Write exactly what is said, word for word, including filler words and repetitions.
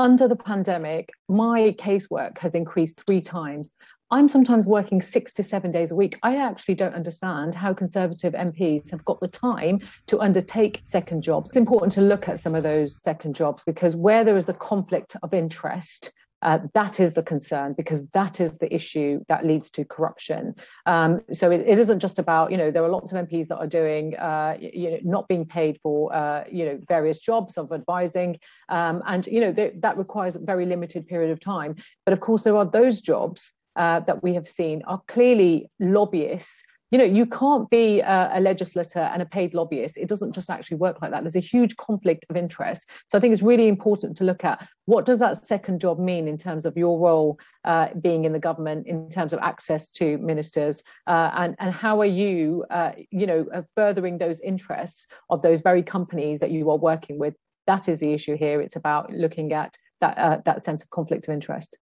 Under the pandemic, my casework has increased three times. I'm sometimes working six to seven days a week. I actually don't understand how Conservative M Ps have got the time to undertake second jobs. It's important to look at some of those second jobs, because where there is a conflict of interest, Uh, that is the concern, because that is the issue that leads to corruption. Um, so it, it isn't just about, you know, there are lots of M Ps that are doing, uh, you know, not being paid for, uh, you know, various jobs of advising. Um, and, you know, they, that requires a very limited period of time. But of course, there are those jobs uh, that we have seen are clearly lobbyists. You know, you can't be a, a legislator and a paid lobbyist. It doesn't just actually work like that. There's a huge conflict of interest. So I think it's really important to look at what does that second job mean in terms of your role uh, being in the government, in terms of access to ministers, uh, and, and how are you, uh, you know, furthering those interests of those very companies that you are working with. That is the issue here. It's about looking at that, uh, that sense of conflict of interest.